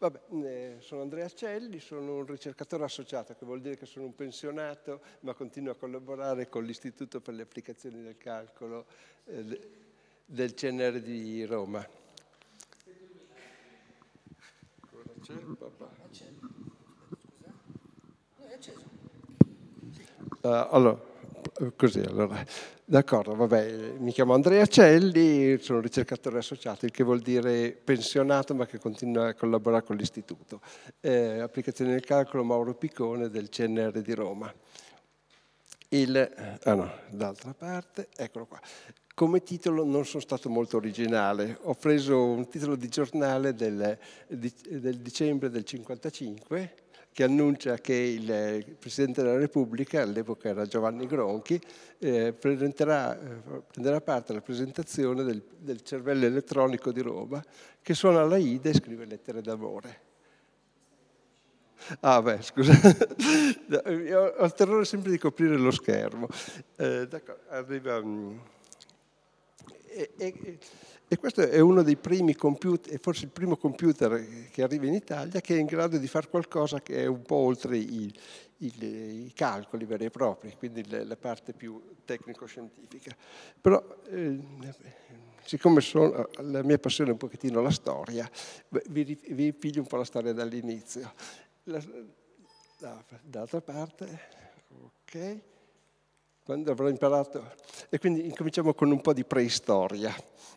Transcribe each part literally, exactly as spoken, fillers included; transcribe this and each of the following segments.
Vabbè, eh, sono Andrea Celli, sono un ricercatore associato, che vuol dire che sono un pensionato, ma continuo a collaborare con l'Istituto per le applicazioni del calcolo eh, del C N R di Roma. Uh, allora, così allora. D'accordo, vabbè, mi chiamo Andrea Celli, sono ricercatore associato, il che vuol dire pensionato ma che continua a collaborare con l'Istituto. Eh, applicazione del calcolo, Mauro Picone del C N R di Roma. Il, ah no, d'altra parte, eccolo qua. Come titolo non sono stato molto originale, ho preso un titolo di giornale del, del dicembre del cinquantacinque, che annuncia che il Presidente della Repubblica, all'epoca era Giovanni Gronchi, eh, prenderà, prenderà parte alla presentazione del, del cervello elettronico di Roma, che suona la Aida e scrive lettere d'amore. Ah beh, scusa, ho il terrore sempre di coprire lo schermo. Eh, d'accordo, arriva... E, e, e questo è uno dei primi computer, forse il primo computer che arriva in Italia, che è in grado di fare qualcosa che è un po' oltre i, i, i calcoli veri e propri, quindi la parte più tecnico-scientifica. Però, eh, siccome sono, la mia passione è un pochettino la storia, vi, vi piglio un po' la storia dall'inizio. D'altra parte, ok... Quando avrò imparato, e quindi incominciamo con un po' di preistoria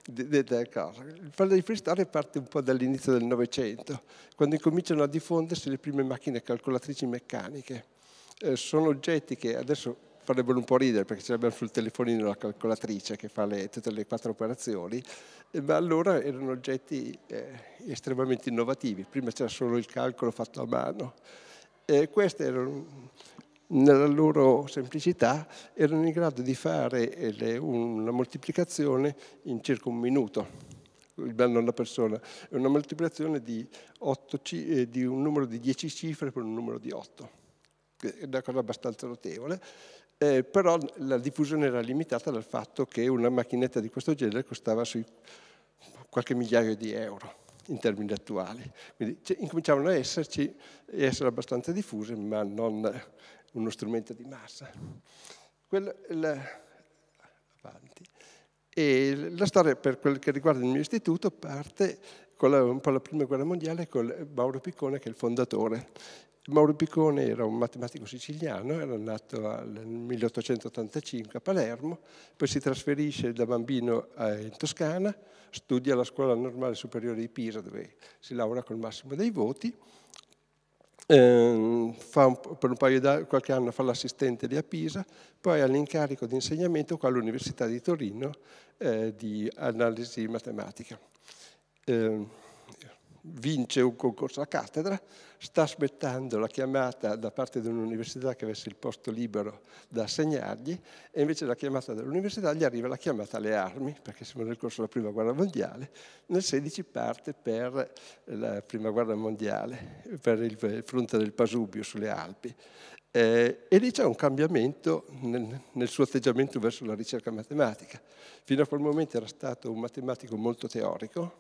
del caso. Il parlare di preistoria parte un po' dall'inizio del Novecento, quando incominciano a diffondersi le prime macchine calcolatrici meccaniche. Eh, sono oggetti che adesso farebbero un po' ridere, perché ce l'abbiamo sul telefonino la calcolatrice che fa le, tutte le quattro operazioni, eh, ma allora erano oggetti eh, estremamente innovativi. Prima c'era solo il calcolo fatto a mano. Eh, queste erano... nella loro semplicità, erano in grado di fare le, una moltiplicazione in circa un minuto, non una persona, è una moltiplicazione di, otto, di un numero di dieci cifre per un numero di otto, è una cosa abbastanza notevole, eh, però la diffusione era limitata dal fatto che una macchinetta di questo genere costava sui qualche migliaio di euro in termini attuali, quindi incominciavano a esserci, a essere abbastanza diffuse, ma non... uno strumento di massa. Quello, la, avanti. E la storia per quel che riguarda il mio istituto parte con la, un po' la prima guerra mondiale con Mauro Picone, che è il fondatore. Mauro Picone era un matematico siciliano, era nato nel milleottocentottantacinque a Palermo, poi si trasferisce da bambino in Toscana, studia alla Scuola Normale Superiore di Pisa, dove si laurea col massimo dei voti. Eh, fa un, per un paio di qualche anno fa l'assistente lì a Pisa, poi ha l'incarico di insegnamento qua all'Università di Torino eh, di analisi matematica. Eh, vince un concorso a cattedra, sta aspettando la chiamata da parte di un'università che avesse il posto libero da assegnargli, e invece la chiamata dell'università gli arriva la chiamata alle armi, perché siamo nel corso della prima guerra mondiale. Nel sedici parte per la prima guerra mondiale, per il fronte del Pasubio sulle Alpi, eh, e lì c'è un cambiamento nel, nel suo atteggiamento verso la ricerca matematica. Fino a quel momento era stato un matematico molto teorico.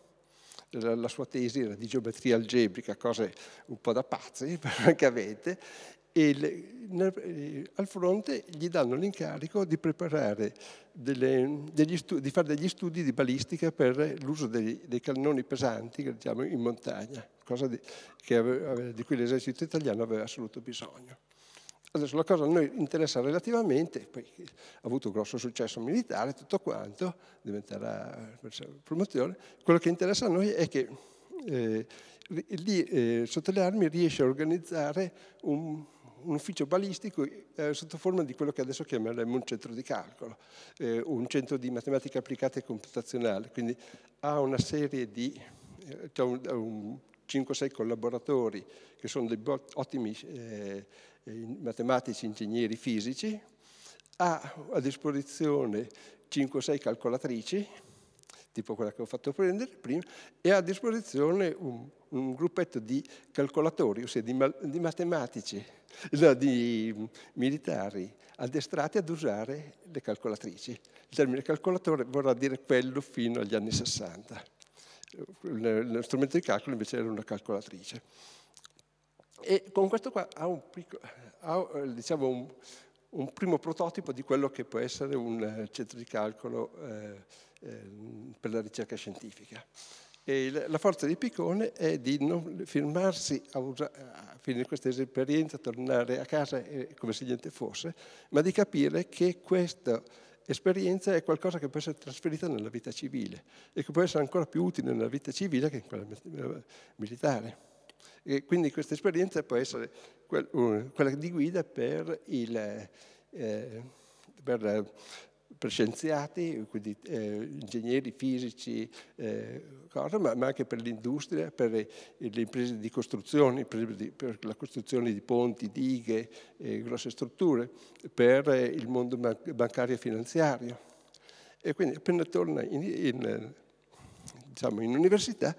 La sua tesi era di geometria algebrica, cose un po' da pazzi, francamente, e le, al fronte gli danno l'incarico di preparare, delle, degli studi, di fare degli studi di balistica per l'uso dei, dei cannoni pesanti, diciamo, in montagna, cosa di, che ave, di cui l'esercito italiano aveva assoluto bisogno. Adesso la cosa a noi interessa relativamente, poi ha avuto un grosso successo militare, tutto quanto, diventerà promozione. Quello che interessa a noi è che eh, lì eh, sotto le armi riesce a organizzare un, un ufficio balistico eh, sotto forma di quello che adesso chiameremo un centro di calcolo, eh, un centro di matematica applicata e computazionale, quindi ha una serie di... Eh, cioè un, un, cinque o sei collaboratori che sono dei ottimi eh, matematici, ingegneri, fisici, ha a disposizione cinque o sei calcolatrici, tipo quella che ho fatto prendere prima, e ha a disposizione un, un gruppetto di calcolatori, ossia di, di matematici, no, di militari addestrati ad usare le calcolatrici. Il termine calcolatore vorrà dire quello fino agli anni sessanta. lo strumento di calcolo invece era una calcolatrice. E con questo qua ha, un, ha diciamo un, un primo prototipo di quello che può essere un centro di calcolo eh, eh, per la ricerca scientifica. E la forza di Picone è di non fermarsi a, a finire questa esperienza, a tornare a casa eh, come se niente fosse, ma di capire che questa esperienza è qualcosa che può essere trasferita nella vita civile e che può essere ancora più utile nella vita civile che in quella militare. E quindi questa esperienza può essere quella di guida per, il, eh, per, per scienziati, quindi eh, ingegneri, fisici, eh, cosa, ma, ma anche per l'industria, per le, le imprese di costruzione, per, per la costruzione di ponti, dighe, eh, grosse strutture, per eh, il mondo bancario e finanziario. E quindi appena torna in, in, diciamo, in università,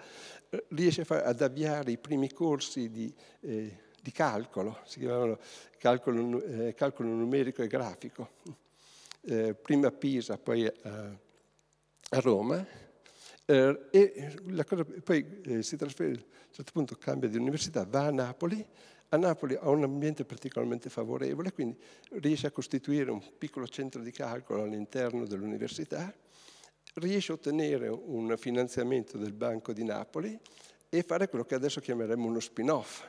riesce a far, ad avviare i primi corsi di, eh, di calcolo, si chiamavano calcolo, eh, calcolo numerico e grafico, eh, prima a Pisa, poi a, a Roma, eh, e la cosa, poi eh, si trasferì, a un certo punto cambia di università, va a Napoli, a Napoli ha un ambiente particolarmente favorevole, quindi riesce a costituire un piccolo centro di calcolo all'interno dell'università, riesce a ottenere un finanziamento del Banco di Napoli e fare quello che adesso chiameremo uno spin-off,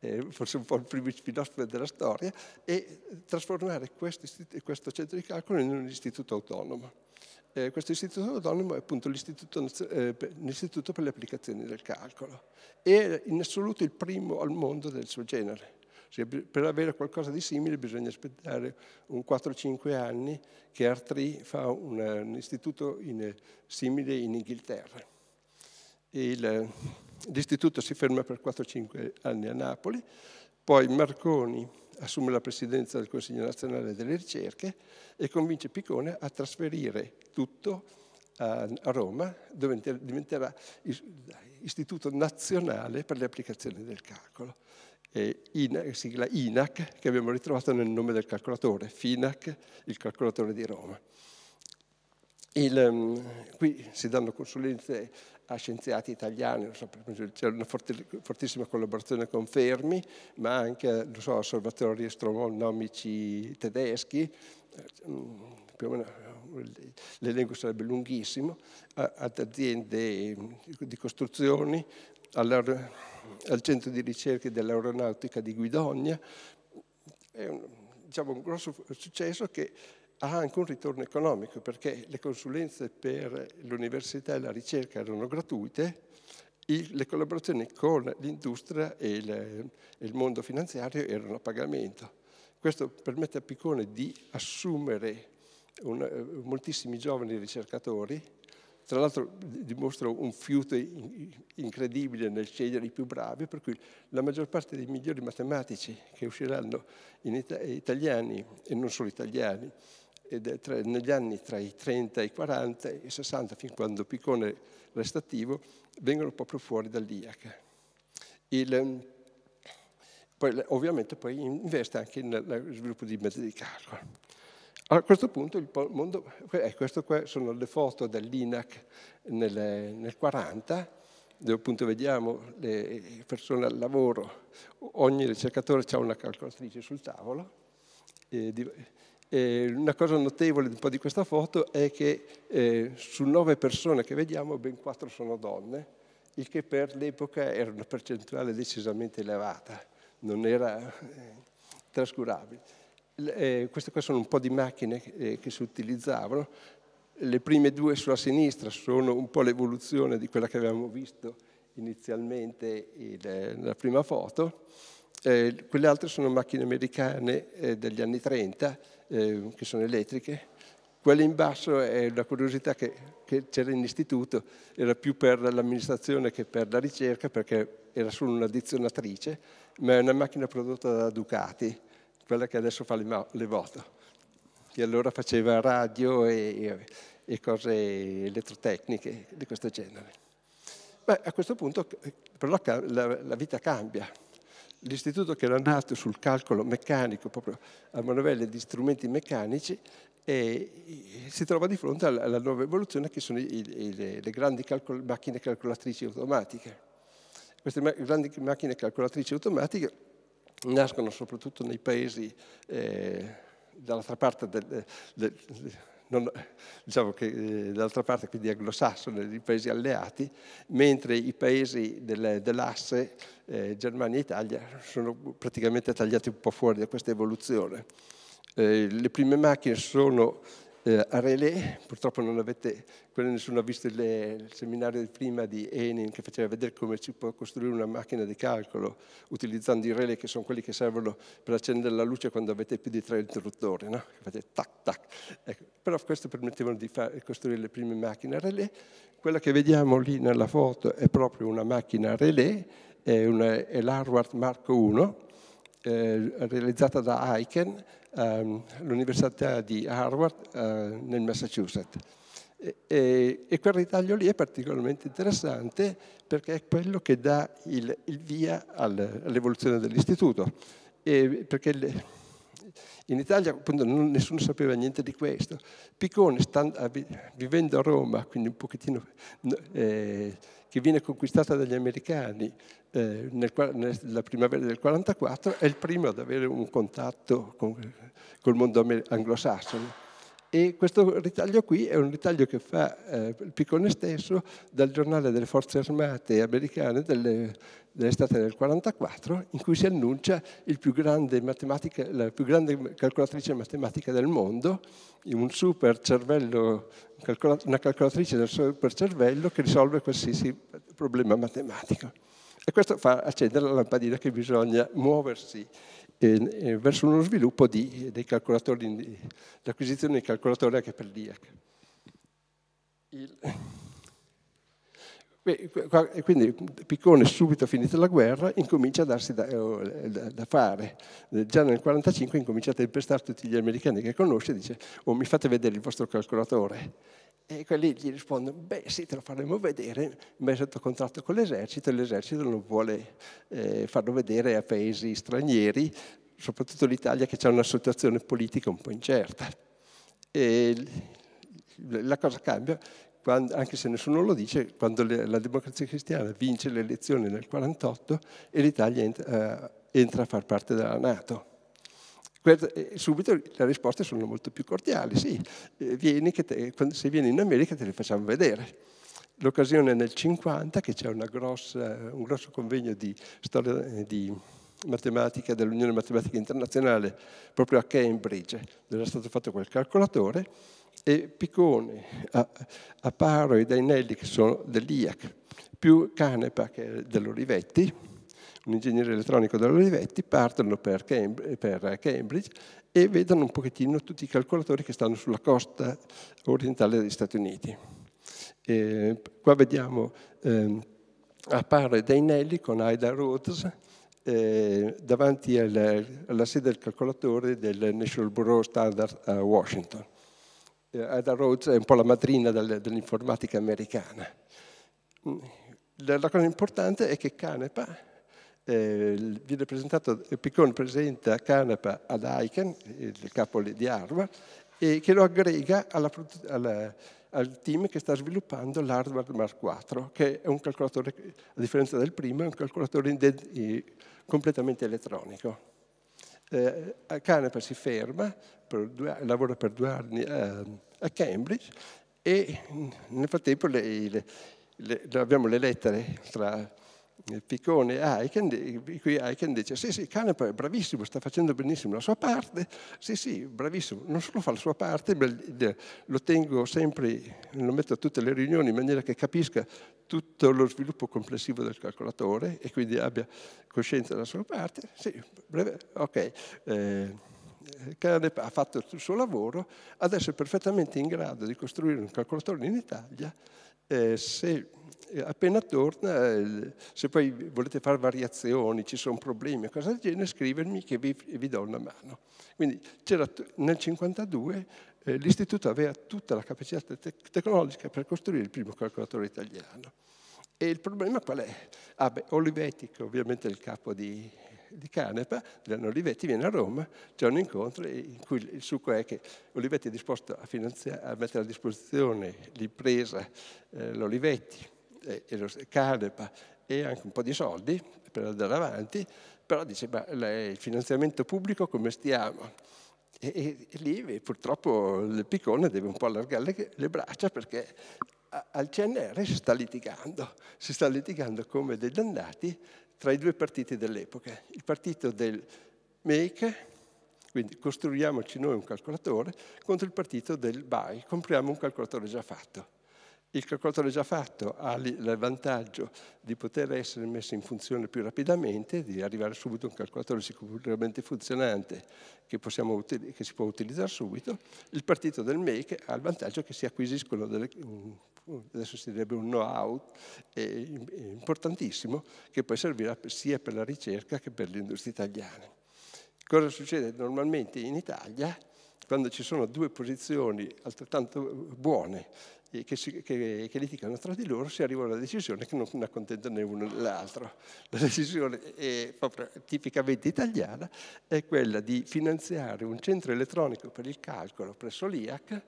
eh, forse un po' il primo spin-off della storia, e trasformare questo, questo centro di calcolo in un istituto autonomo. Eh, questo istituto autonomo è appunto l'istituto eh, per le applicazioni del calcolo e in assoluto il primo al mondo del suo genere. Cioè, per avere qualcosa di simile bisogna aspettare un quattro o cinque anni che Artri fa un, un istituto in, simile in Inghilterra. L'istituto si ferma per quattro o cinque anni a Napoli, poi Marconi assume la presidenza del Consiglio Nazionale delle Ricerche e convince Picone a trasferire tutto a, a Roma, dove diventerà Istituto Nazionale per le Applicazioni del Calcolo. E INAC, sigla INAC, che abbiamo ritrovato nel nome del calcolatore, FINAC, il calcolatore di Roma. Il, um, qui si danno consulenze a scienziati italiani, non so, c'è una forti, fortissima collaborazione con Fermi, ma anche non so, osservatori astronomici tedeschi, più o meno l'elenco sarebbe lunghissimo, ad aziende di costruzioni, Al, al centro di ricerche dell'aeronautica di Guidonia, è un, diciamo, un grosso successo che ha anche un ritorno economico, perché le consulenze per l'università e la ricerca erano gratuite, il, le collaborazioni con l'industria e il, il mondo finanziario erano a pagamento. Questo permette a Picone di assumere un, moltissimi giovani ricercatori. Tra l'altro dimostra un fiuto incredibile nel scegliere i più bravi, per cui la maggior parte dei migliori matematici che usciranno in Ita- italiani, e non solo italiani, ed tra, negli anni tra i trenta e i quaranta e i sessanta, fin quando Picone resta attivo, vengono proprio fuori dall'IAC. Il, poi, ovviamente poi investe anche nello sviluppo di mezzi di calcolo. A questo punto il mondo, eh, queste qua sono le foto dell'INAC nel millenovecentoquaranta, dove appunto vediamo le persone al lavoro, ogni ricercatore ha una calcolatrice sul tavolo. E, e una cosa notevole un po' di questa foto è che eh, su nove persone che vediamo ben quattro sono donne, il che per l'epoca era una percentuale decisamente elevata, non era eh, trascurabile. Eh, queste qua sono un po' di macchine eh, che si utilizzavano, le prime due sulla sinistra sono un po' l'evoluzione di quella che avevamo visto inizialmente nella prima foto, eh, quelle altre sono macchine americane eh, degli anni trenta eh, che sono elettriche, quella in basso è una curiosità che c'era in istituto, era più per l'amministrazione che per la ricerca perché era solo una dizionatrice, ma è una macchina prodotta da Ducati, quella che adesso fa le moto, che allora faceva radio e, e cose elettrotecniche di questo genere. Ma a questo punto però la, la vita cambia. l'istituto che era nato sul calcolo meccanico, proprio a manovelle di strumenti meccanici, e si trova di fronte alla nuova evoluzione che sono i, i, le, le grandi calcol- macchine calcolatrici automatiche. Queste ma- grandi macchine calcolatrici automatiche nascono soprattutto nei paesi eh, dall'altra parte del... del, del Non, diciamo che eh, dall'altra parte, quindi anglosassone, i paesi alleati, mentre i paesi del, dell'asse eh, Germania e Italia sono praticamente tagliati un po' fuori da questa evoluzione. Eh, le prime macchine sono eh, a relè, purtroppo non avete, nessuno ha visto il, il seminario di prima di Enin che faceva vedere come si può costruire una macchina di calcolo utilizzando i relè, che sono quelli che servono per accendere la luce quando avete più di tre interruttori, no? Che fate tac tac. Ecco. Però questo permettevano di far, costruire le prime macchine a relè. Quella che vediamo lì nella foto è proprio una macchina a relè, è, è l'Harvard Mark uno, eh, realizzata da Aiken ehm, all'Università di Harvard eh, nel Massachusetts. E, e, e quel ritaglio lì è particolarmente interessante perché è quello che dà il, il via al, all'evoluzione dell'istituto. E perché le, in Italia appunto non, nessuno sapeva niente di questo. Picone, stand, vivendo a Roma, quindi un pochettino eh, che viene conquistata dagli americani eh, nel, nella primavera del quarantaquattro, è il primo ad avere un contatto con, col mondo anglosassone. E questo ritaglio qui è un ritaglio che fa eh, Picone stesso dal giornale delle forze armate americane dell'estate del quarantaquattro, in cui si annuncia il più grande matematica, la più grande calcolatrice matematica del mondo, un super cervello, una calcolatrice del super cervello che risolve qualsiasi problema matematico. E questo fa accendere la lampadina che bisogna muoversi verso uno sviluppo di, dei calcolatori, l'acquisizione di calcolatori anche per l'I A C. Il... E quindi Picone, subito finita la guerra, incomincia a darsi da, da, da fare. Già nel millenovecentoquarantacinque incomincia a tempestare tutti gli americani che conosce e dice: oh, mi fate vedere il vostro calcolatore. E quelli gli rispondono: beh sì, te lo faremo vedere, ma è sotto contratto con l'esercito e l'esercito non vuole eh, farlo vedere a paesi stranieri, soprattutto l'Italia che ha una situazione politica un po' incerta. E la cosa cambia, quando, anche se nessuno lo dice, quando le, la Democrazia Cristiana vince le elezioni nel millenovecentoquarantotto e l'Italia entra, eh, entra a far parte della NATO. Subito le risposte sono molto più cordiali: sì, vieni che te, se vieni in America te le facciamo vedere. L'occasione è nel millenovecentocinquanta, che c'è una grossa, un grosso convegno di storia di matematica dell'Unione Matematica Internazionale proprio a Cambridge, dove era stato fatto quel calcolatore, e Picone, Aparo e Dainelli, che sono dell'I A C, più Canepa, che è dell'Olivetti, un ingegnere elettronico dell'Olivetti, partono per Cambridge e vedono un pochettino tutti i calcolatori che stanno sulla costa orientale degli Stati Uniti. E qua vediamo eh, Aparo e Dainelli con Ida Rhodes eh, davanti alla, alla sede del calcolatore del National Bureau Standard a Washington. Ida Rhodes è un po' la madrina del, dell'informatica americana. La, la cosa importante è che Canepa Eh, viene presentato, Picone presenta Canepa ad Eichen, il capo di Harvard, e che lo aggrega alla, alla, al team che sta sviluppando l'Harvard Mark quattro, che è un calcolatore, a differenza del primo, è un calcolatore eh, completamente elettronico. Eh, Canepa si ferma, per due, lavora per due anni eh, a Cambridge, e nel frattempo le, le, le, abbiamo le lettere tra Picone e Aiken, qui Aiken dice: sì, sì, Canepa è bravissimo, sta facendo benissimo la sua parte, sì, sì, bravissimo, non solo fa la sua parte, ma lo tengo sempre, lo metto a tutte le riunioni in maniera che capisca tutto lo sviluppo complessivo del calcolatore e quindi abbia coscienza della sua parte, sì, breve, ok. Eh, Canepa ha fatto il suo lavoro, adesso è perfettamente in grado di costruire un calcolatore in Italia. Eh, se eh, appena torna, eh, se poi volete fare variazioni, ci sono problemi o cose del genere, scrivermi che vi, vi do una mano. Quindi c'era, nel millenovecentocinquantadue eh, l'istituto aveva tutta la capacità te tecnologica per costruire il primo calcolatore italiano. E il problema qual è? Ah, beh, Olivetti, che ovviamente è il capo di di Canepa, Olivetti viene a Roma, c'è un incontro in cui il succo è che Olivetti è disposto a, a mettere a disposizione l'impresa, eh, l'Olivetti, eh, e lo, Canepa e anche un po' di soldi per andare avanti, però dice, ma lei, il finanziamento pubblico come stiamo? E, e, e lì purtroppo il Picone deve un po' allargare le, le braccia perché a, al C N R si sta litigando, si sta litigando come dei dannati tra i due partiti dell'epoca, il partito del make, quindi costruiamoci noi un calcolatore, contro il partito del buy, compriamo un calcolatore già fatto. Il calcolatore già fatto ha il vantaggio di poter essere messo in funzione più rapidamente, di arrivare subito a un calcolatore sicuramente funzionante che, possiamo, che si può utilizzare subito. Il partito del make ha il vantaggio che si acquisiscono delle, adesso si direbbe un know-how importantissimo che poi servirà sia per la ricerca che per l'industria italiana. Cosa succede normalmente in Italia quando ci sono due posizioni altrettanto buone che, si, che, che litigano tra di loro, si arriva a una decisione che non accontenta né uno né l'altro. La decisione è proprio tipicamente italiana, è quella di finanziare un centro elettronico per il calcolo presso l'I A C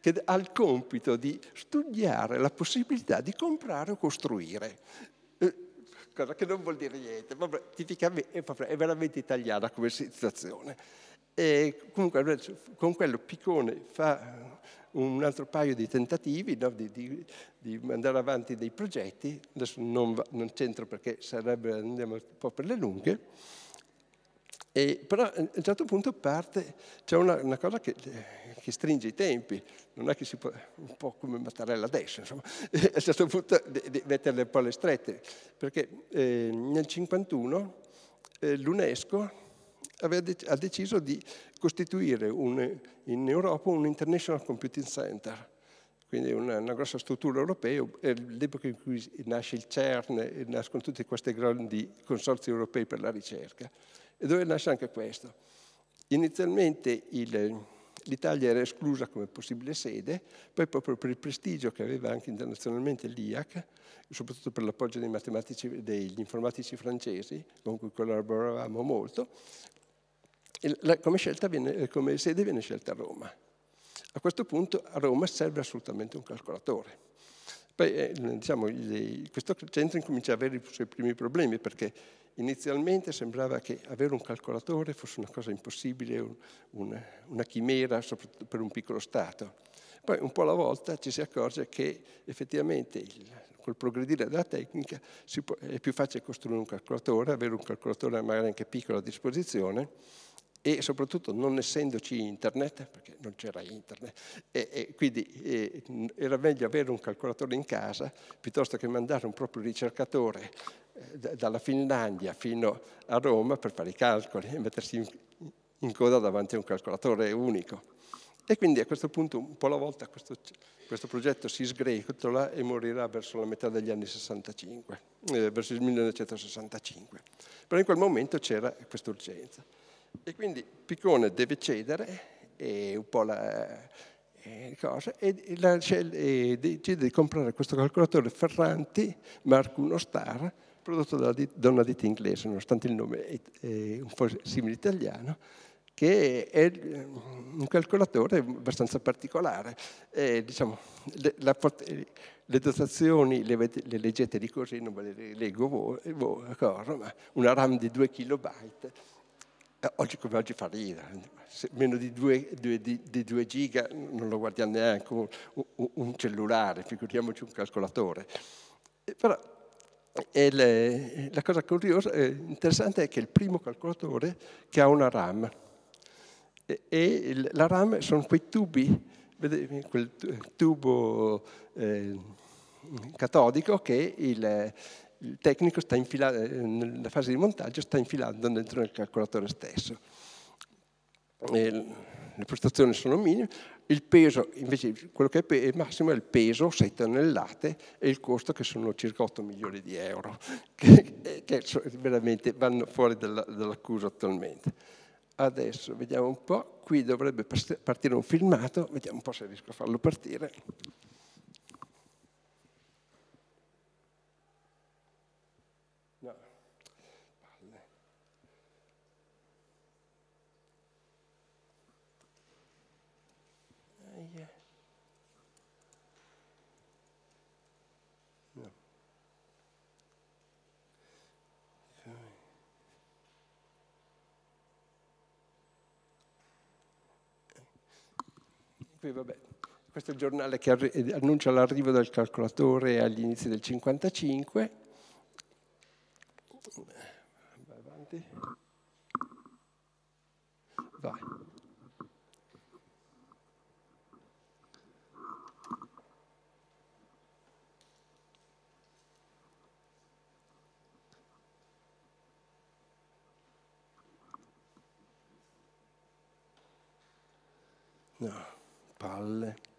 che ha il compito di studiare la possibilità di comprare o costruire. Cosa che non vuol dire niente, proprio, tipicamente, è, proprio, è veramente italiana come situazione. E comunque con quello Picone fa un altro paio di tentativi, no, di, di, di mandare avanti dei progetti, adesso non, va, non c'entro perché sarebbe, andiamo un po' per le lunghe, e, però a un certo punto parte, c'è una, una cosa che, che stringe i tempi, non è che si può, un po' come Mattarella adesso, insomma, a un certo punto de, de metterle un po' alle strette, perché eh, nel cinquantuno eh, l'UNESCO ha deciso di costituire un, in Europa un International Computing Center, quindi una, una grossa struttura europea, è l'epoca in cui nasce il CERN e nascono tutti questi grandi consorzi europei per la ricerca, e dove nasce anche questo. Inizialmente l'Italia era esclusa come possibile sede, poi proprio per il prestigio che aveva anche internazionalmente l'I A C, soprattutto per l'appoggio dei matematici, degli informatici francesi, con cui collaboravamo molto, La, come, scelta viene, come sede viene scelta Roma. A questo punto a Roma serve assolutamente un calcolatore. Poi eh, diciamo, il, questo centro incomincia ad avere i suoi primi problemi perché inizialmente sembrava che avere un calcolatore fosse una cosa impossibile, un, una, una chimera, soprattutto per un piccolo Stato. Poi un po' alla volta ci si accorge che effettivamente il, col progredire della tecnica si può, è più facile costruire un calcolatore, avere un calcolatore magari anche piccolo a disposizione, e soprattutto non essendoci internet, perché non c'era internet, e, e quindi e, era meglio avere un calcolatore in casa piuttosto che mandare un proprio ricercatore eh, dalla Finlandia fino a Roma per fare i calcoli e mettersi in, in coda davanti a un calcolatore unico. E quindi a questo punto, un po' alla volta, questo, questo progetto si sgretola e morirà verso la metà degli anni sessantacinque, eh, verso il millenovecentosessantacinque. Però in quel momento c'era questa urgenza. E quindi Picone deve cedere e un po' la eh, cosa e, la, e decide di comprare questo calcolatore Ferranti Mark uno Star prodotto da, da una ditta inglese, nonostante il nome è, è un po' simile italiano, che è un calcolatore abbastanza particolare. Eh, diciamo, le, la, le dotazioni le, le leggete di così, non ve le leggo voi, voi ancora, ma una RAM di due kilobyte. Oggi come oggi fa ridere, meno di due giga non lo guardiamo neanche un, un, un cellulare, figuriamoci un calcolatore. Però le, la cosa curiosa, interessante è che è il primo calcolatore che ha una RAM e, e la RAM sono quei tubi, vedete, quel tubo eh, catodico che il... il tecnico sta infilando, nella fase di montaggio sta infilando dentro il calcolatore stesso. E le prestazioni sono minime, il peso, invece quello che è il massimo è il peso, sei tonnellate, e il costo che sono circa otto milioni di euro, che, che veramente vanno fuori dall'accusa attualmente. Adesso vediamo un po', qui dovrebbe partire un filmato, vediamo un po' se riesco a farlo partire. qui, vabbè, questo è il giornale che annuncia l'arrivo del calcolatore agli inizi del cinquantacinque. Vai avanti. Vai. No, palle.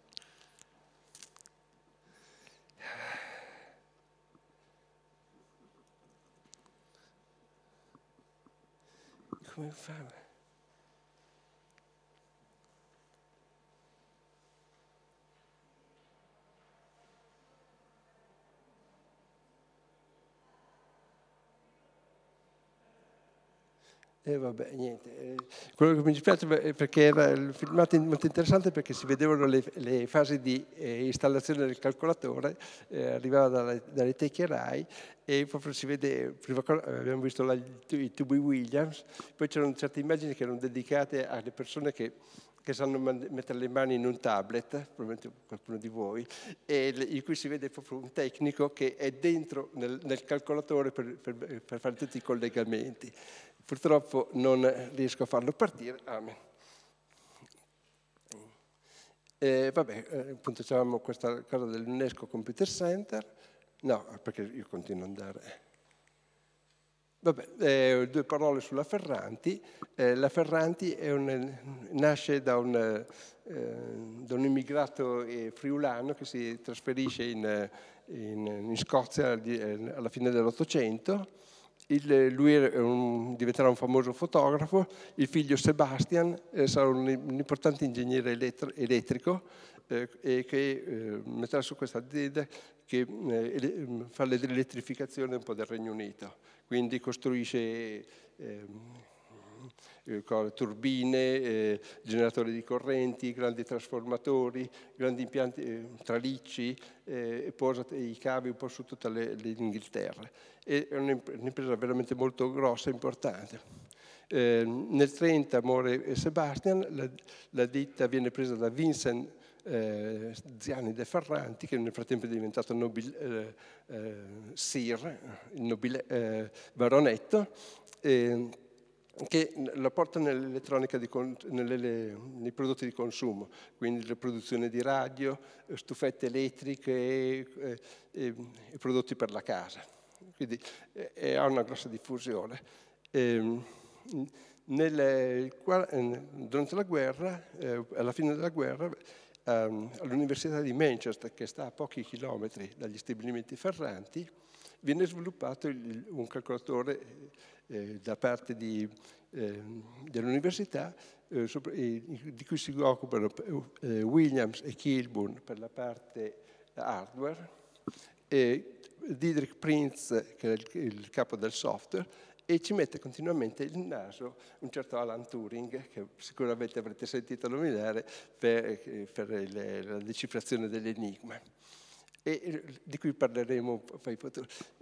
Come fa? E eh, vabbè, niente. Quello che mi dispiace perché era il filmato molto interessante, perché si vedevano le, le fasi di eh, installazione del calcolatore, eh, arrivava dalle, dalle teche Rai, e proprio si vede, prima cosa, abbiamo visto la, i tubi Williams, poi c'erano certe immagini che erano dedicate alle persone che, che sanno mettere le mani in un tablet, probabilmente qualcuno di voi, e in cui si vede proprio un tecnico che è dentro nel, nel calcolatore per, per, per fare tutti i collegamenti. Purtroppo non riesco a farlo partire. Amen. E vabbè, appunto c'avevamo questa cosa dell'UNESCO Computer Center. No, perché io continuo ad andare. Vabbè, eh, due parole sulla Ferranti. Eh, la Ferranti è un, nasce da un, eh, da un immigrato friulano che si trasferisce in, in, in Scozia alla fine dell'Ottocento. Il, lui un, diventerà un famoso fotografo, il figlio Sebastian eh, sarà un, un importante ingegnere elettro, elettrico eh, e che eh, metterà su questa azienda che eh, fa l'elettrificazione un po' del Regno Unito, quindi costruisce eh, turbine, eh, generatori di correnti, grandi trasformatori, grandi impianti, eh, tralicci, eh, e posa i cavi un po' su tutta l'Inghilterra. È un'impresa veramente molto grossa e importante. Eh, nel trenta muore Sebastian, la, la ditta viene presa da Vincent eh, Ziani de Ferranti, che nel frattempo è diventato nobile, eh, eh, sir, nobile, eh, baronetto, eh, che la porta nell'elettronica, nei prodotti di consumo, quindi la produzione di radio, stufette elettriche e, e, e prodotti per la casa. Quindi ha una grossa diffusione. E, nel, durante la guerra, alla fine della guerra, all'Università di Manchester, che sta a pochi chilometri dagli stabilimenti Ferranti, viene sviluppato il, un calcolatore eh, da parte di, eh, dell'università eh, eh, di cui si occupano eh, Williams e Kilburn per la parte hardware, e Dietrich Prinz, che è il, il capo del software, e ci mette continuamente il naso un certo Alan Turing, che sicuramente avrete sentito nominare per, per le, la decifrazione dell'enigma. E di cui parleremo poi.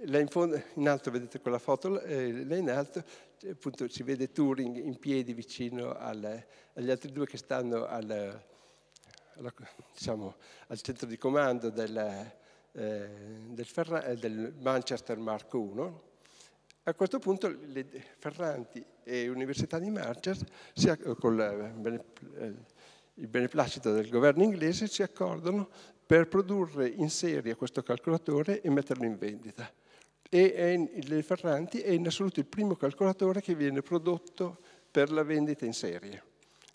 Là in, fondo, in alto vedete quella foto, eh, là in alto appunto si vede Turing in piedi vicino al, agli altri due che stanno al, alla, diciamo, al centro di comando del, eh, del, Ferra, del Manchester Mark uno. A questo punto le Ferranti e l'Università di Manchester, sia con la, il beneplacito del governo inglese, si accordano per produrre in serie questo calcolatore e metterlo in vendita. E il Ferranti è in assoluto il primo calcolatore che viene prodotto per la vendita in serie,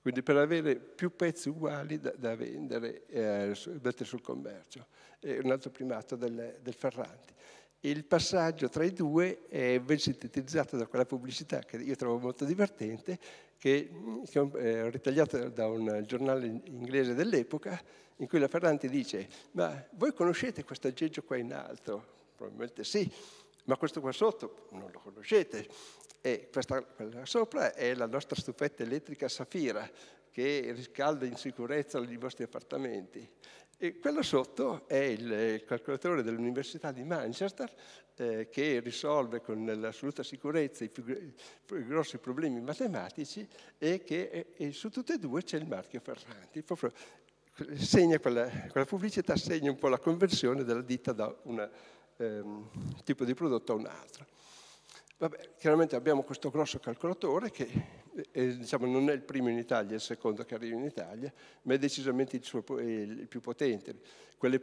quindi per avere più pezzi uguali da, da vendere eh, sul commercio. È un altro primato del, del Ferranti. Il passaggio tra i due è ben sintetizzato da quella pubblicità che io trovo molto divertente, che, che ho ritagliato da un giornale inglese dell'epoca, in cui la Ferranti dice: ma voi conoscete questo aggeggio qua in alto? Probabilmente sì, ma questo qua sotto non lo conoscete. E questa qua sopra è la nostra stufetta elettrica Safira, che riscalda in sicurezza i vostri appartamenti. E quello sotto è il calcolatore dell'Università di Manchester, eh, che risolve con l'assoluta sicurezza i più, i più grossi problemi matematici, e, che, e, e su tutte e due c'è il marchio Ferranti. Proprio segna quella, quella pubblicità segna un po' la conversione della ditta da un ehm, tipo di prodotto a un altro. Vabbè, chiaramente abbiamo questo grosso calcolatore che eh, diciamo, non è il primo in Italia, è il secondo che arriva in Italia, ma è decisamente il, suo, il più potente. Quelle,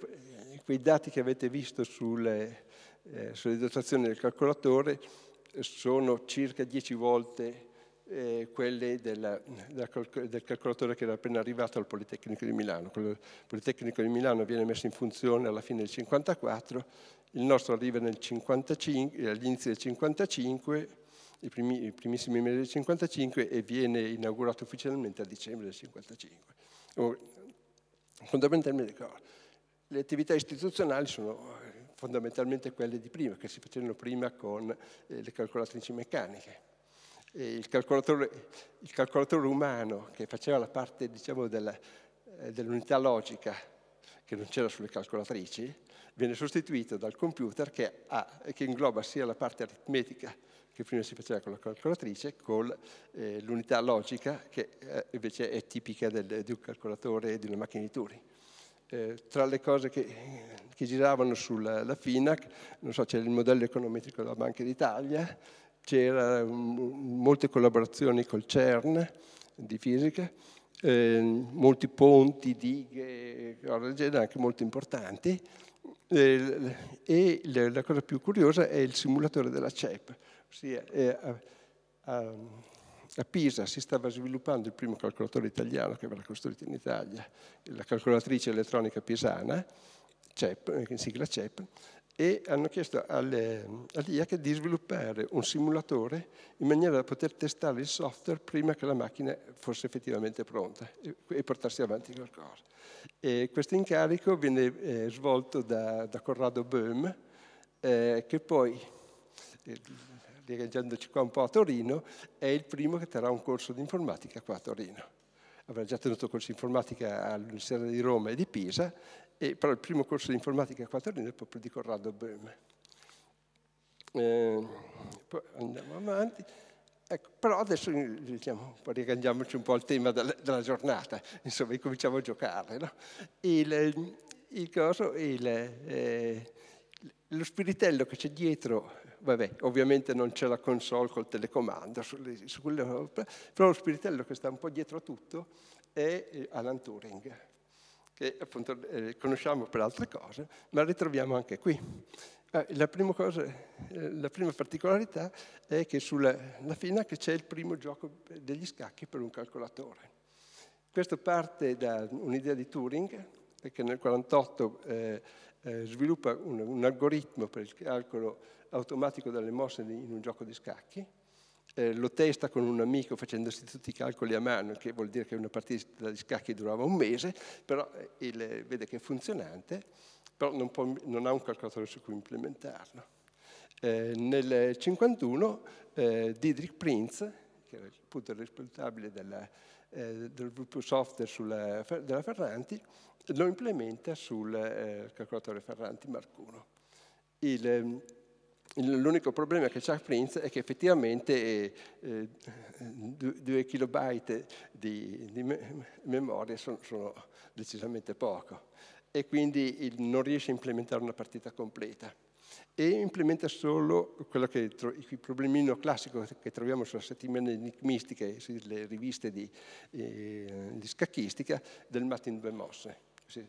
quei dati che avete visto sulle, eh, sulle dotazioni del calcolatore sono circa dieci volte eh, quelli della, della, del calcolatore che era appena arrivato al Politecnico di Milano. Il Politecnico di Milano viene messo in funzione alla fine del cinquantaquattro, il nostro arriva nel cinquantacinque, all'inizio del cinquantacinque, i, primi, i primissimi mesi del cinquantacinque, e viene inaugurato ufficialmente a dicembre del cinquantacinque. Oh, fondamentalmente le attività istituzionali sono fondamentalmente quelle di prima, che si facevano prima con eh, le calcolatrici meccaniche. E il, calcolatore, il calcolatore umano, che faceva la parte diciamo, della, eh, dell'unità logica, che non c'era sulle calcolatrici, viene sostituito dal computer che, ha, che ingloba sia la parte aritmetica che prima si faceva con la calcolatrice, con eh, l'unità logica che eh, invece è tipica del, di un calcolatore e di una macchina di Turing. Eh, tra le cose che, che giravano sulla FINAC, non so, c'era il modello econometrico della Banca d'Italia, c'erano molte collaborazioni col CERN di fisica, eh, molti ponti, dighe, anche molto importanti. E la cosa più curiosa è il simulatore della C E P, ossia a, a, a Pisa si stava sviluppando il primo calcolatore italiano che verrà costruito in Italia, la calcolatrice elettronica pisana, C E P, in sigla C E P, e hanno chiesto all'I A C di sviluppare un simulatore in maniera da poter testare il software prima che la macchina fosse effettivamente pronta e, e portarsi avanti qualcosa. E questo incarico viene eh, svolto da, da Corrado Böhm, eh, che poi, eh, leggendoci qua un po' a Torino, è il primo che terrà un corso di informatica qua a Torino. Avrà già tenuto corsi di informatica all'Università di Roma e di Pisa, e però il primo corso di informatica qua a Torino è proprio di Corrado Böhm. Eh, poi andiamo avanti. Ecco, però adesso diciamo, ricandiamoci un po' al tema della, della giornata, insomma, cominciamo a giocare. No? Il, il coso, il, eh, lo spiritello che c'è dietro, vabbè, ovviamente non c'è la console col telecomando, su, su quello, però lo spiritello che sta un po' dietro a tutto è Alan Turing, che appunto eh, conosciamo per altre cose, ma ritroviamo anche qui. La prima, cosa, la prima particolarità è che sulla FINAC c'è il primo gioco degli scacchi per un calcolatore. Questo parte da un'idea di Turing, che nel millenovecentoquarantotto eh, sviluppa un, un algoritmo per il calcolo automatico delle mosse in un gioco di scacchi, eh, lo testa con un amico facendosi tutti i calcoli a mano, che vuol dire che una partita di scacchi durava un mese, però il, vede che è funzionante, però non, può, non ha un calcolatore su cui implementarlo. Eh, nel millenovecentocinquantuno eh, Dietrich Prinz, che era appunto il responsabile della, eh, del gruppo software sulla, della Ferranti, lo implementa sul eh, calcolatore Ferranti Mark uno. L'unico problema che c'ha Prinz è che effettivamente eh, due kilobyte di, di me memoria sono, sono decisamente poco, e quindi non riesce a implementare una partita completa, e implementa solo quello che il problemino classico che troviamo sulla settimana enigmistica e sulle riviste di, eh, di scacchistica del matto in due mosse. Si,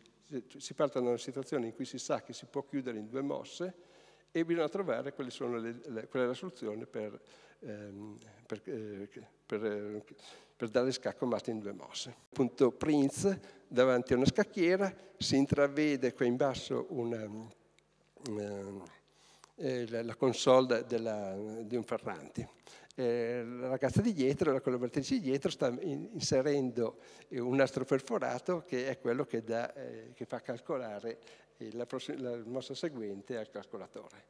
si parte da una situazione in cui si sa che si può chiudere in due mosse e bisogna trovare quali sono le, le, qual è la soluzione per, ehm, per, eh, per, eh, per dare scacco matto in due mosse. Appunto Prinz, davanti a una scacchiera, si intravede qua in basso una, una, eh, la console della, di un Ferranti. Eh, la ragazza di dietro, la collaboratrice di dietro, sta in, inserendo un nastro perforato che è quello che, da, eh, che fa calcolare la, prossima, la mossa seguente al calcolatore.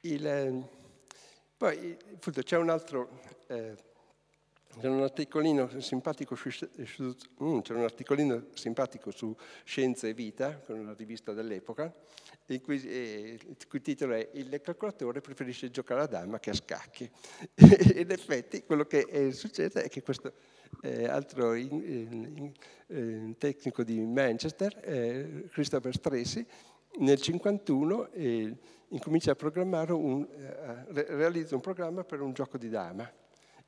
Il, poi c'è un altro... Eh, C'è un, un articolino simpatico su Scienza e Vita, con una rivista dell'epoca, il cui titolo è "Il calcolatore preferisce giocare a dama che a scacchi". In effetti quello che succede è che questo eh, altro in, in, in tecnico di Manchester, eh, Christopher Stresi, nel cinquantuno eh, incomincia a programmare un, eh, realizza un programma per un gioco di dama.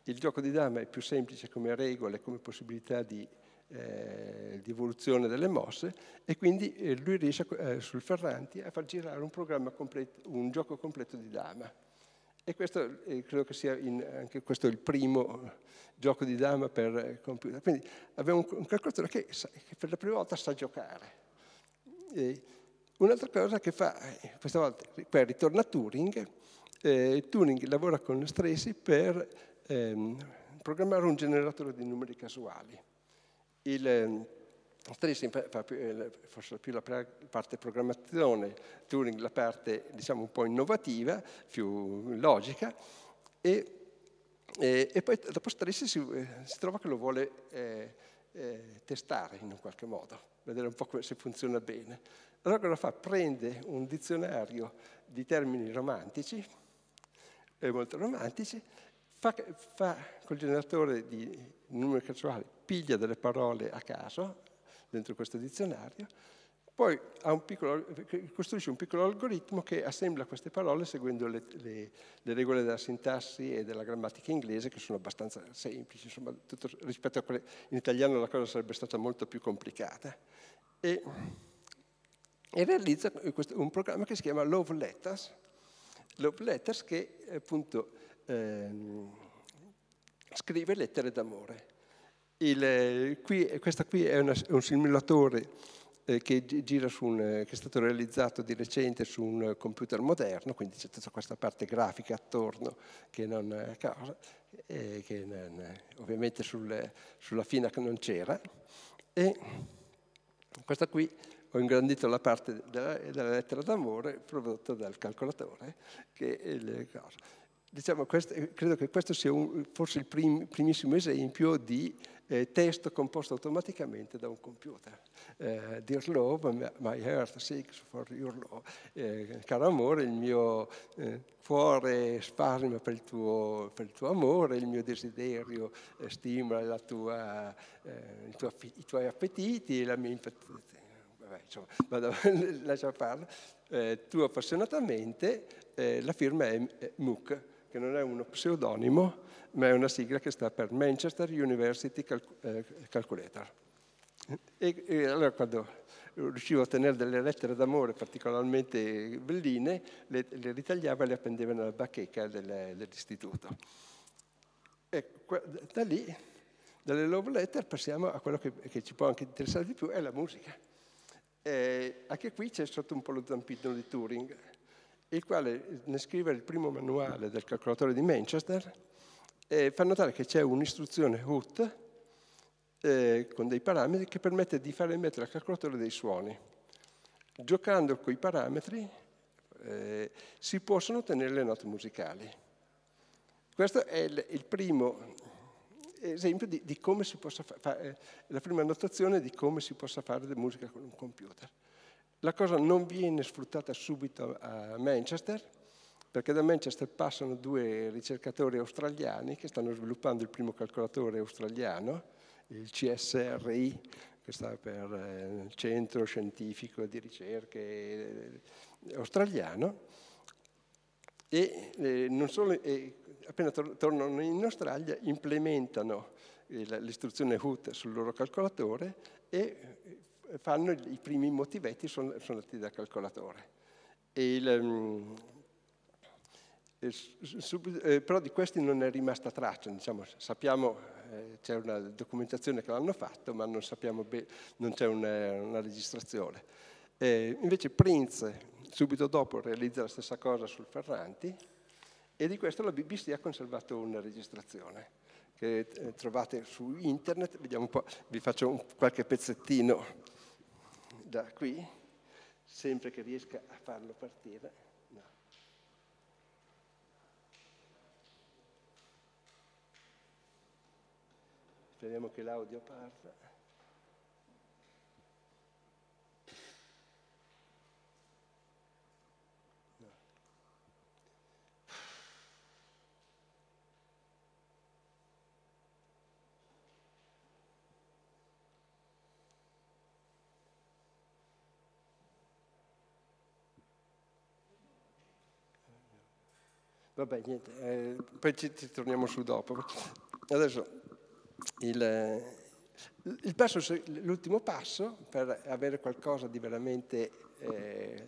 Il gioco di dama è più semplice come regole, come possibilità di Eh, di evoluzione delle mosse, e quindi eh, lui riesce eh, sul Ferranti a far girare un programma completo, un gioco completo di dama, e questo eh, credo che sia in, anche questo il primo gioco di dama per computer. Quindi abbiamo un, un calcolatore che, sa, che per la prima volta sa giocare. Un'altra cosa che fa, questa volta poi ritorna a Turing, eh, Turing lavora con Stresi per ehm, programmare un generatore di numeri casuali. Il Stresi fa forse più la parte programmazione, Turing la parte diciamo un po' innovativa, più logica, e, e, e poi dopo Stresi si, si trova che lo vuole eh, eh, testare in un qualche modo, vedere un po' se funziona bene. Allora cosa fa? Prende un dizionario di termini romantici, eh, molto romantici, fa, fa col generatore di numeri casuali, piglia delle parole a caso dentro questo dizionario, poi ha un piccolo, costruisce un piccolo algoritmo che assembla queste parole seguendo le, le, le regole della sintassi e della grammatica inglese, che sono abbastanza semplici, insomma, tutto, rispetto a quelle in italiano la cosa sarebbe stata molto più complicata. E, e realizza questo, un programma che si chiama Love Letters, Love Letters che appunto ehm, scrive lettere d'amore. Il, qui, questa qui è, una, è un simulatore eh, che, gira su un, che è stato realizzato di recente su un computer moderno, quindi c'è tutta questa parte grafica attorno che, non, eh, che non, ovviamente sul, sulla fine non c'era. E questa qui ho ingrandito la parte della, della lettera d'amore prodotta dal calcolatore, che è il caso. Diciamo, questo, credo che questo sia un, forse il prim, primissimo esempio di eh, testo composto automaticamente da un computer. Eh, Dear love, my heart seeks for your love. Eh, caro amore, il mio eh, cuore sparma per il, tuo, per il tuo amore, il mio desiderio eh, stimola la tua, eh, i, tuoi, i tuoi appetiti, la mia impetenza. Vabbè, insomma, vado, lascia farlo. Eh, tu appassionatamente, eh, la firma è M U C, che non è uno pseudonimo, ma è una sigla che sta per Manchester University Calculator. E, e allora quando riuscivo a ottenere delle lettere d'amore particolarmente belline, le, le ritagliava e le appendeva nella bacheca del, dell'istituto. E da lì, dalle love letter, passiamo a quello che, che ci può anche interessare di più, è la musica. E anche qui c'è sotto un po' lo zampino di Turing, il quale nel scrivere il primo manuale del calcolatore di Manchester eh, fa notare che c'è un'istruzione H U T eh, con dei parametri che permette di fare emettere al calcolatore dei suoni. Giocando con i parametri eh, si possono ottenere le note musicali. Questo è il, il primo esempio di, di come si possa fare, la prima annotazione di come si possa fare musica con un computer. La cosa non viene sfruttata subito a Manchester, perché da Manchester passano due ricercatori australiani che stanno sviluppando il primo calcolatore australiano, il C S R I, che sta per Centro Scientifico di Ricerche Australiano, e non solo, e appena tornano in Australia implementano l'istruzione H U T sul loro calcolatore e fanno i primi motivetti, sono, sono dati da calcolatore. E il, um, sub, eh, però di questi non è rimasta traccia, diciamo, sappiamo, eh, c'è una documentazione che l'hanno fatto, ma non sappiamo bene, non c'è una, una registrazione. Eh, invece Prinz, subito dopo, realizza la stessa cosa sul Ferranti, e di questo la B B C ha conservato una registrazione, che eh, trovate su internet, vediamo un po', vi faccio un, qualche pezzettino. Da qui, sempre che riesca a farlo partire. No. Speriamo che l'audio parta. No. Vabbè, niente, eh, poi ci, ci torniamo su dopo. Adesso, il, il passo, l'ultimo passo per avere qualcosa di veramente eh,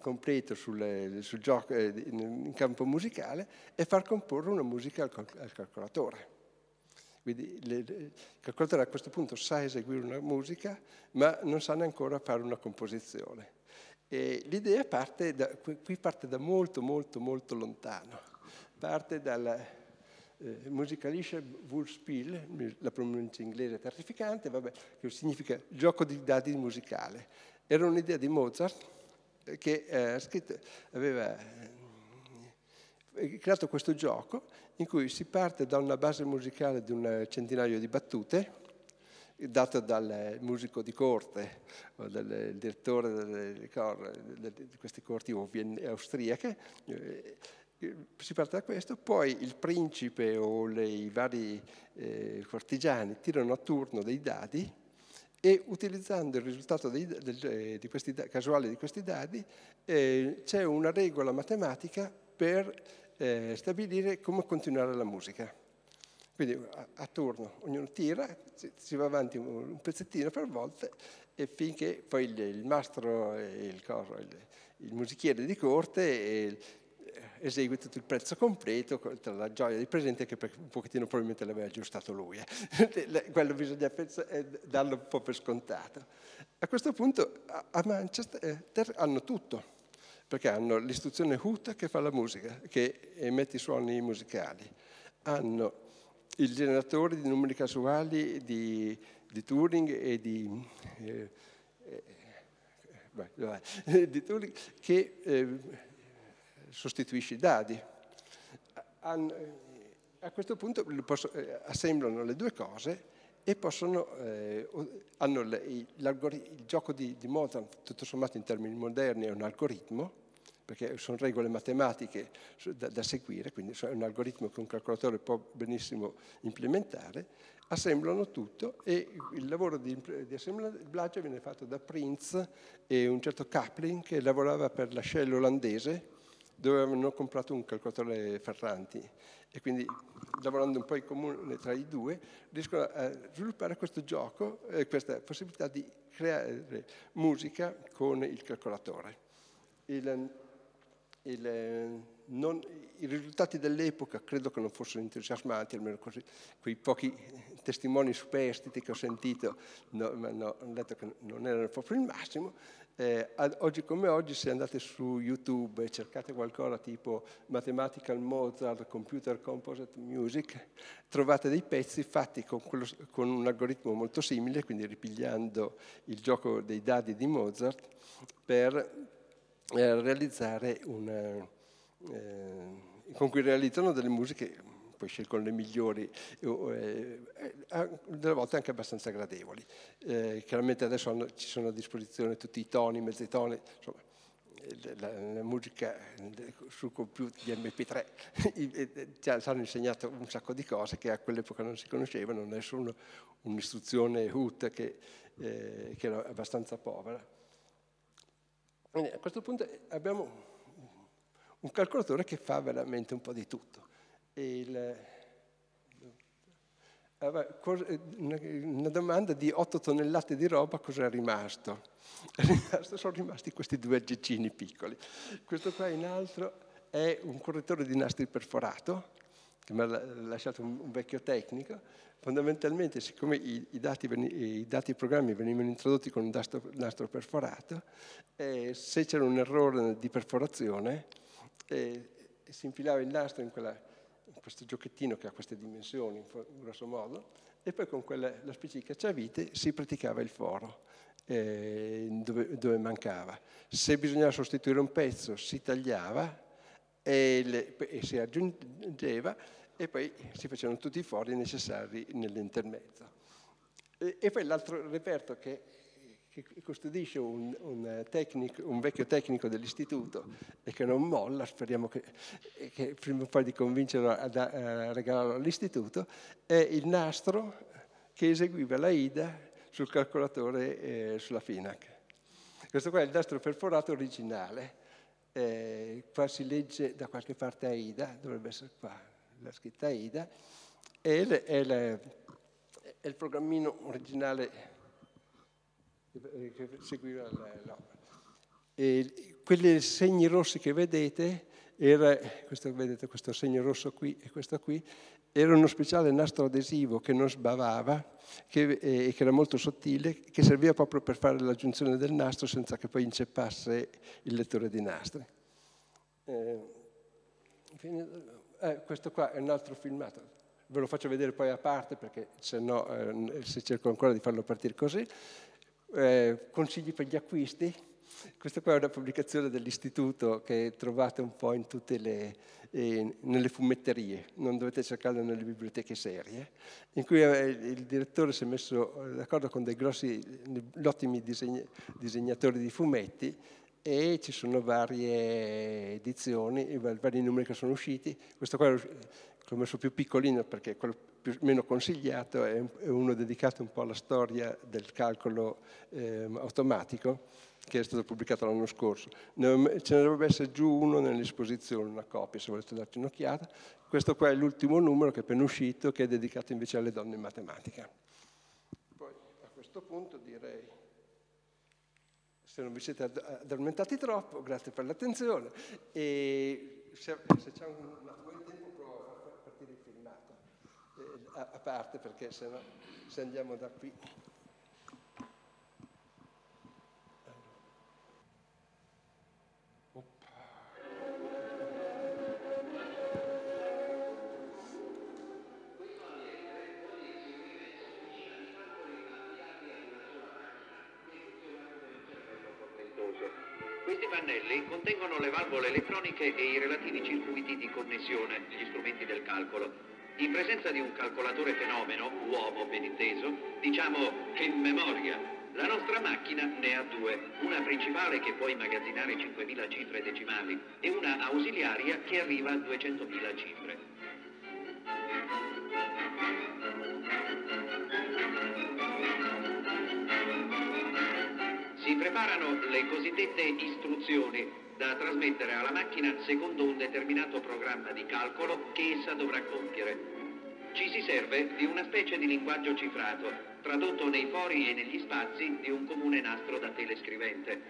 completo sul, sul gioco eh, in campo musicale è far comporre una musica al, al calcolatore. Quindi le, il calcolatore a questo punto sa eseguire una musica, ma non sa neanche ancora fare una composizione. L'idea parte da, qui parte da molto, molto, molto lontano. Parte dalla eh, musicalische Wortspiel, la pronuncia inglese è terrificante, vabbè, che significa gioco di dadi musicale. Era un'idea di Mozart che eh, scritto, aveva eh, creato questo gioco in cui si parte da una base musicale di un centinaio di battute, data dal musico di corte o dal direttore delle cor, di queste corti austriache, si parte da questo, poi il principe o le, i vari eh, cortigiani tirano a turno dei dadi e utilizzando il risultato dei, del, di questi, casuale di questi dadi eh, c'è una regola matematica per eh, stabilire come continuare la musica. Quindi a, a turno ognuno tira, si va avanti un, un pezzettino per volta e finché poi il, il mastro, e il, coro, il, il musichiere di corte e, esegue tutto il pezzo completo tra la gioia del presente che per un pochettino probabilmente l'aveva aggiustato lui. Eh. Quello bisogna pensare, darlo un po' per scontato. A questo punto a, a Manchester eh, hanno tutto, perché hanno l'istituzione H U T che fa la musica, che emette i suoni musicali, hanno il generatore di numeri casuali di, di Turing e di, eh, eh, di Turing che eh, sostituisce i dadi. A questo punto assemblano le due cose e possono, eh, hanno il gioco di, di Mozart, tutto sommato in termini moderni, è un algoritmo, perché sono regole matematiche da, da seguire, quindi è un algoritmo che un calcolatore può benissimo implementare, assemblano tutto e il lavoro di, di assemblaggio viene fatto da Prinz e un certo Kaplan che lavorava per la Shell olandese, dove avevano comprato un calcolatore Ferranti e quindi lavorando un po' in comune tra i due riescono a sviluppare questo gioco, eh, questa possibilità di creare musica con il calcolatore. Il, Il, non, I risultati dell'epoca credo che non fossero entusiasmanti, almeno così, quei pochi testimoni superstiti che ho sentito no, ma no, hanno detto che non erano proprio il massimo. Eh, ad, oggi come oggi, se andate su YouTube e cercate qualcosa tipo Mathematical Mozart, Computer Composite Music, trovate dei pezzi fatti con, quello, con un algoritmo molto simile, quindi ripigliando il gioco dei dadi di Mozart per realizzare una, eh, con cui realizzano delle musiche, poi scelgono le migliori, eh, delle volte anche abbastanza gradevoli. Eh, chiaramente adesso hanno, ci sono a disposizione tutti i toni, mezzitoni, insomma, la, la musica sul computer di M P tre, ci hanno insegnato un sacco di cose che a quell'epoca non si conoscevano, non è solo un'istruzione H U T che, eh, che era abbastanza povera. Quindi a questo punto abbiamo un calcolatore che fa veramente un po' di tutto. Il, una domanda di otto tonnellate di roba, cosa è rimasto? È rimasto? Sono rimasti questi due aggettini piccoli. Questo qua in altro è un correttore di nastri perforato, che mi ha lasciato un vecchio tecnico. Fondamentalmente, siccome i, i dati i dati programmi venivano introdotti con un nastro, nastro perforato, eh, se c'era un errore di perforazione, eh, si infilava il nastro in, quella, in questo giochettino che ha queste dimensioni, grosso modo, e poi con quella, la specie di cacciavite si praticava il foro eh, dove, dove mancava. Se bisognava sostituire un pezzo, si tagliava e, le, e si aggiungeva, e poi si facevano tutti i fori necessari nell'intermezzo. E, e poi l'altro reperto che, che custodisce un, un, tecnico, un vecchio tecnico dell'istituto e che non molla, speriamo che, che prima o poi di convincerlo a, da, a regalarlo all'istituto, è il nastro che eseguiva la Aida sul calcolatore eh, sulla FINAC. Questo qua è il nastro perforato originale. eh, qua si legge da qualche parte Aida, dovrebbe essere qua la scritta Aida, e le, è, le, è il programmino originale che seguiva l'opera. E quelli segni rossi che vedete, era, questo, vedete questo segno rosso qui e questo qui, era uno speciale nastro adesivo che non sbavava che, e che era molto sottile, che serviva proprio per fare l'aggiunzione del nastro senza che poi inceppasse il lettore di nastri. Eh, eh, questo qua è un altro filmato. Ve lo faccio vedere poi a parte perché se no, eh, se cerco ancora di farlo partire così. Eh, consigli per gli acquisti. Questa qua è una pubblicazione dell'istituto che trovate un po' in tutte le, eh, nelle fumetterie, non dovete cercarla nelle biblioteche serie, in cui il direttore si è messo d'accordo con dei grossi, ottimi disegn- disegnatori di fumetti e ci sono varie edizioni, vari numeri che sono usciti. Questo qua l'ho messo più piccolino perché quello più, meno consigliato è uno dedicato un po' alla storia del calcolo eh, automatico, che è stato pubblicato l'anno scorso. Ne, ce ne dovrebbe essere giù uno nell'esposizione, una copia, se volete darci un'occhiata. Questo qua è l'ultimo numero che è appena uscito, che è dedicato invece alle donne in matematica. Poi a questo punto direi, se non vi siete addormentati troppo, grazie per l'attenzione. E se, se c'è un, un tempo provo a partire il filmato, eh, a, a parte, perché se no, se andiamo da qui... Questi pannelli contengono le valvole elettroniche e i relativi circuiti di connessione, gli strumenti del calcolo. In presenza di un calcolatore fenomeno, uomo ben inteso, diciamo che memoria. La nostra macchina ne ha due, una principale che può immagazzinare cinquemila cifre decimali e una ausiliaria che arriva a duecentomila cifre. Si preparano le cosiddette istruzioni da trasmettere alla macchina secondo un determinato programma di calcolo che essa dovrà compiere. Ci si serve di una specie di linguaggio cifrato, tradotto nei fori e negli spazi di un comune nastro da telescrivente.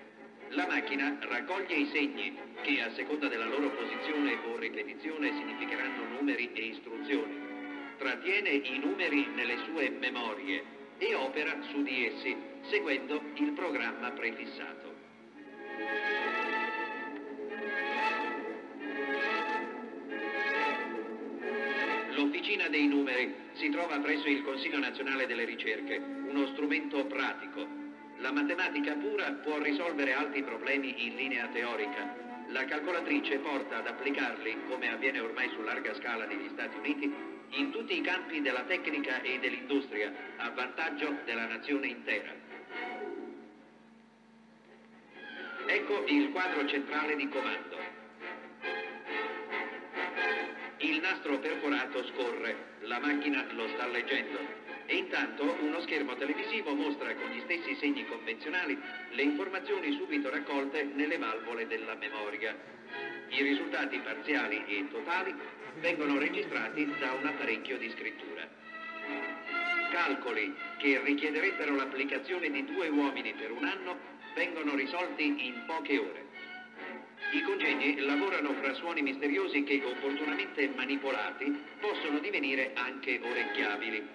La macchina raccoglie i segni che, a seconda della loro posizione o ripetizione, significheranno numeri e istruzioni. Trattiene i numeri nelle sue memorie e opera su di essi, seguendo il programma prefissato. L'Officina dei Numeri si trova presso il Consiglio Nazionale delle Ricerche, uno strumento pratico. La matematica pura può risolvere altri problemi in linea teorica. La calcolatrice porta ad applicarli, come avviene ormai su larga scala negli Stati Uniti, in tutti i campi della tecnica e dell'industria, a vantaggio della nazione intera. Ecco il quadro centrale di comando. Il nastro perforato scorre, la macchina lo sta leggendo, e intanto uno schermo televisivo mostra con gli stessi segni convenzionali le informazioni subito raccolte nelle valvole della memoria. I risultati parziali e totali vengono registrati da un apparecchio di scrittura. Calcoli che richiederebbero l'applicazione di due uomini per un anno vengono risolti in poche ore. I congegni lavorano fra suoni misteriosi che, opportunamente manipolati, possono divenire anche orecchiabili.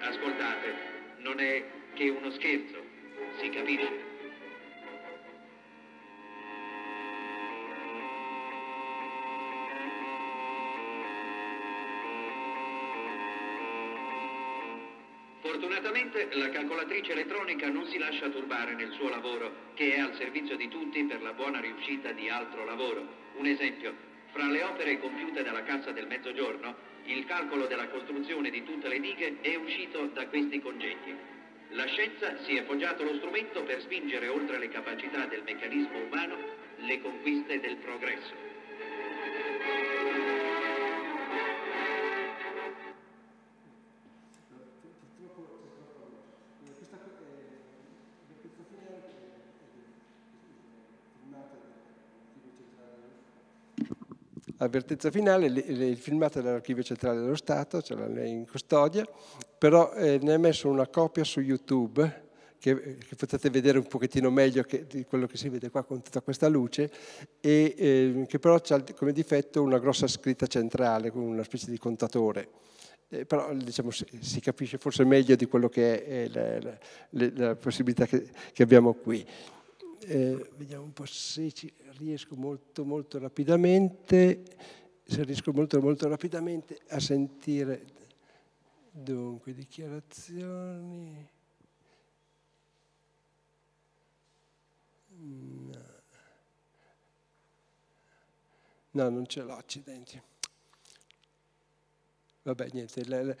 Ascoltate, non è che uno scherzo, si capisce? Fortunatamente la calcolatrice elettronica non si lascia turbare nel suo lavoro, che è al servizio di tutti per la buona riuscita di altro lavoro. Un esempio, fra le opere compiute dalla Cassa del Mezzogiorno, il calcolo della costruzione di tutte le dighe è uscito da questi congegni. La scienza si è forgiato lo strumento per spingere oltre le capacità del meccanismo umano le conquiste del progresso. Avvertenza finale, il filmato è dall'archivio centrale dello Stato, ce l'ha lei in custodia, però eh, ne è messo una copia su YouTube che, che potete vedere un pochettino meglio che, di quello che si vede qua con tutta questa luce, e eh, che però ha come difetto una grossa scritta centrale con una specie di contatore. Eh, però diciamo, si, si capisce forse meglio di quello che è, è la, la, la possibilità che, che abbiamo qui. Eh, vediamo un po' se ci riesco molto molto rapidamente, se riesco molto molto rapidamente a sentire. Dunque, dichiarazioni. No, no, non ce l'ho, accidenti. Vabbè, niente. La, la,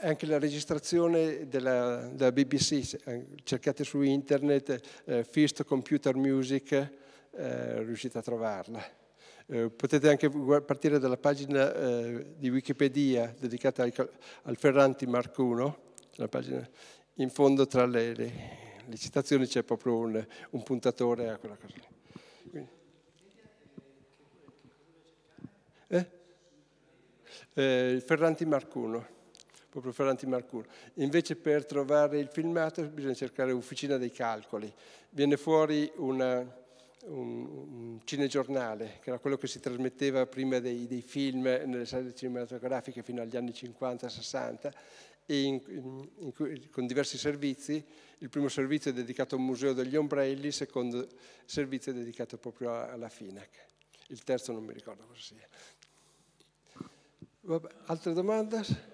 Anche la registrazione della, della B B C, cercate su internet, eh, First Computer Music, eh, riuscite a trovarla. Eh, potete anche partire dalla pagina eh, di Wikipedia dedicata al, al Ferranti Mark uno, la pagina, in fondo tra le, le, le citazioni c'è proprio un, un puntatore a quella cosa. Quindi. Eh? Eh, Ferranti Mark uno. Proprio Ferranti Mark uno. Invece per trovare il filmato bisogna cercare Officina dei Calcoli. Viene fuori una, un, un cinegiornale, che era quello che si trasmetteva prima dei, dei film nelle sale cinematografiche fino agli anni cinquanta sessanta, e in, in, in, con diversi servizi. Il primo servizio è dedicato a un museo degli ombrelli, il secondo servizio è dedicato proprio alla FINAC. Il terzo non mi ricordo cosa sia. Vabbè, altre domande?